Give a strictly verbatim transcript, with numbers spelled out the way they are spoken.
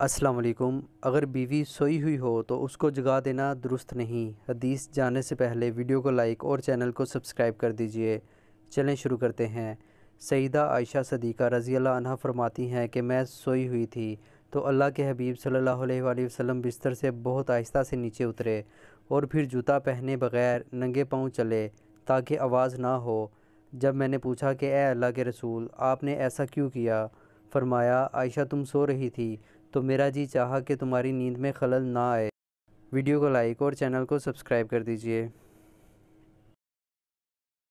अस्सलाम वालेकुम। अगर बीवी सोई हुई हो तो उसको जगा देना दुरुस्त नहीं। हदीस जाने से पहले वीडियो को लाइक और चैनल को सब्सक्राइब कर दीजिए। चलें शुरू करते हैं। सय्यदा आयशा सदीका रज़ी अल्लाह अन्हा फरमाती हैं कि मैं सोई हुई थी तो अल्लाह के हबीब सल्लल्लाहु अलैहि वसल्लम बिस्तर से बहुत आहिस्ता से नीचे उतरे और फिर जूता पहने बग़ैर नंगे पाँव चले ताकि आवाज़ ना हो। जब मैंने पूछा कि ऐ अल्लाह के रसूल, आपने ऐसा क्यों किया? फ़रमाया, आयशा तुम सो रही थी तो मेरा जी चाहा कि तुम्हारी नींद में खलल ना आए। वीडियो को लाइक और चैनल को सब्सक्राइब कर दीजिए।